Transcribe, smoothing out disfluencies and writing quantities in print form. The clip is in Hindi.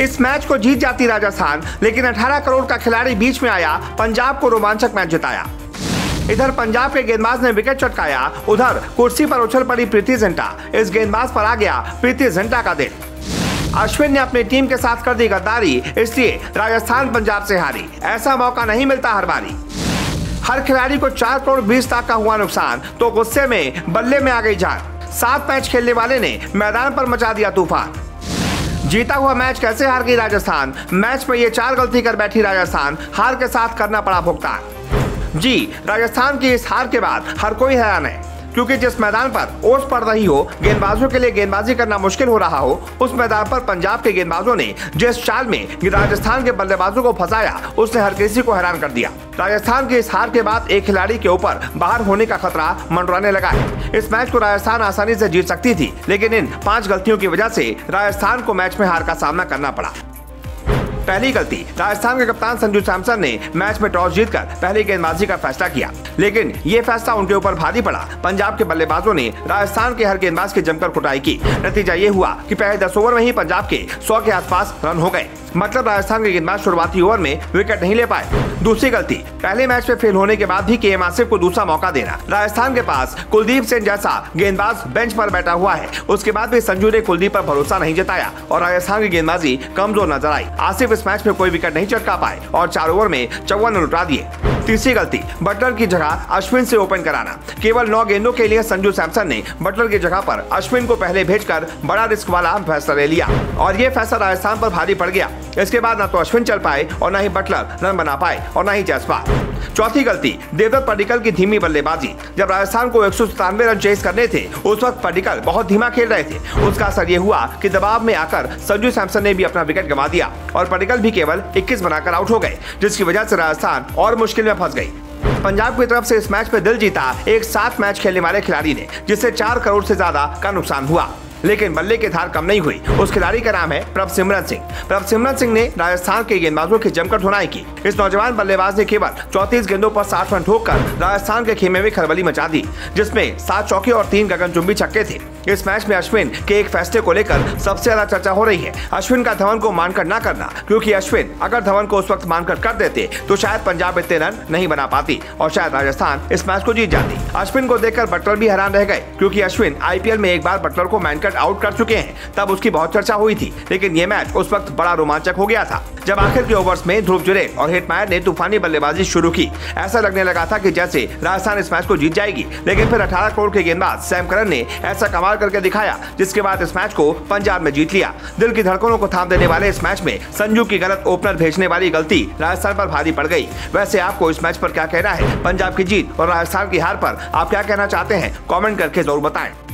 इस मैच को जीत जाती राजस्थान, लेकिन 18 करोड़ का खिलाड़ी बीच में आया, पंजाब को रोमांचक मैच जिताया। इधर पंजाब के गेंदबाज ने विकेट चटकाया, उधर कुर्सी पर उछल पड़ी प्रीति जिंटा। इस गेंदबाज पर आ गया प्रीति जिंटा का दिन। अश्विन ने अपनी टीम के साथ कर दी गद्दारी, इसलिए राजस्थान पंजाब से हारी। ऐसा मौका नहीं मिलता हर बारी। हर खिलाड़ी को 4 करोड़ 20 लाख का हुआ नुकसान, तो गुस्से में बल्ले में आ गई जान। 7 मैच खेलने वाले ने मैदान पर मचा दिया तूफान। जीता हुआ मैच कैसे हार गई राजस्थान? मैच में ये 4 गलती कर बैठी राजस्थान, हार के साथ करना पड़ा भुगतान। जी, राजस्थान की इस हार के बाद हर कोई हैरान है, क्योंकि जिस मैदान पर ओस पड़ रही हो, गेंदबाजों के लिए गेंदबाजी करना मुश्किल हो रहा हो, उस मैदान पर पंजाब के गेंदबाजों ने जिस चाल में राजस्थान के बल्लेबाजों को फंसाया, उसने हर किसी को हैरान कर दिया। राजस्थान की इस हार के बाद एक खिलाड़ी के ऊपर बाहर होने का खतरा मंडराने लगा है। इस मैच को राजस्थान आसानी से जीत सकती थी, लेकिन इन 5 गलतियों की वजह से राजस्थान को मैच में हार का सामना करना पड़ा। पहली गलती, राजस्थान के कप्तान संजू सैमसन ने मैच में टॉस जीतकर पहले गेंदबाजी का फैसला किया, लेकिन ये फैसला उनके ऊपर भारी पड़ा। पंजाब के बल्लेबाजों ने राजस्थान के हर गेंदबाज की जमकर कुटाई की। नतीजा ये हुआ कि पहले 10 ओवर में ही पंजाब के 100 के आसपास रन हो गए, मतलब राजस्थान के गेंदबाज शुरुआती ओवर में विकेट नहीं ले पाए। दूसरी गलती, पहले मैच में फेल होने के बाद भी के एम आसिफ को दूसरा मौका देना। राजस्थान के पास कुलदीप सेन जैसा गेंदबाज बेंच पर बैठा हुआ है, उसके बाद भी संजू ने कुलदीप पर भरोसा नहीं जताया और राजस्थान की गेंदबाजी कमजोर नजर आई। आसिफ इस मैच में कोई विकेट नहीं चटका पाए और 4 ओवर में 54 रन लुटा दिए। तीसरी गलती, बटलर की जगह अश्विन से ओपन कराना। केवल 9 गेंदों के लिए संजू सैमसन ने बटलर की जगह पर अश्विन को पहले भेजकर बड़ा रिस्क वाला फैसला ले लिया और ये फैसला राजस्थान पर भारी पड़ गया। इसके बाद न तो अश्विन चल पाए और न ही बटलर रन बना पाए और न ही जयसवाल। चौथी गलती, देवदत्त पडिक्कल की धीमी बल्लेबाजी। जब राजस्थान को 197 रन चेस करने थे, उस वक्त पडिक्कल बहुत धीमा खेल रहे थे। उसका असर ये हुआ कि दबाव में आकर संजू सैमसन ने भी अपना विकेट गंवा दिया और पडिक्कल भी केवल 21 बनाकर आउट हो गए, जिसकी वजह से राजस्थान और मुश्किल में फंस गई। पंजाब की तरफ से इस मैच में दिल जीता एक 7 मैच खेलने वाले खिलाड़ी ने, जिससे 4 करोड़ से ज्यादा का नुकसान हुआ, लेकिन बल्ले की धार कम नहीं हुई। उस खिलाड़ी का नाम है प्रभसिमरन सिंह। प्रभसिमरन सिंह ने राजस्थान के गेंदबाजों की जमकर धुनाई की। इस नौजवान बल्लेबाज ने केवल 34 गेंदों पर 60 रन ठोककर राजस्थान के खेमे में खलबली मचा दी, जिसमें 7 चौके और 3 गगनचुंबी छक्के थे। इस मैच में अश्विन के एक फैसले को लेकर सबसे ज्यादा चर्चा हो रही है। अश्विन का धवन को मानकर ना करना, क्योंकि अश्विन अगर धवन को उस वक्त मानकर कर देते तो शायद पंजाब इतने रन नहीं बना पाती और शायद राजस्थान इस मैच को जीत जाती। अश्विन को देखकर बटलर भी हैरान रह गए, क्योंकि अश्विन आईपीएल में एक बार बटलर को मानकर आउट कर चुके हैं, तब उसकी बहुत चर्चा हुई थी। लेकिन ये मैच उस वक्त बड़ा रोमांचक हो गया था, जब आखिर के ओवर्स में ध्रुव जुड़े और हेटमायर ने तूफानी बल्लेबाजी शुरू की। ऐसा लगने लगा था कि जैसे राजस्थान इस मैच को जीत जाएगी, लेकिन फिर 18 करोड़ के गेंदबाज सैम करन ने ऐसा कमाल करके दिखाया, जिसके बाद इस मैच को पंजाब ने जीत लिया। दिल की धड़कनों को थाम देने वाले इस मैच में संजू की गलत ओपनर भेजने वाली गलती राजस्थान पर भारी पड़ गई। वैसे आपको इस मैच पर क्या कहना है? पंजाब की जीत और राजस्थान की हार पर आप क्या कहना चाहते हैं? कॉमेंट करके जरूर बताएं।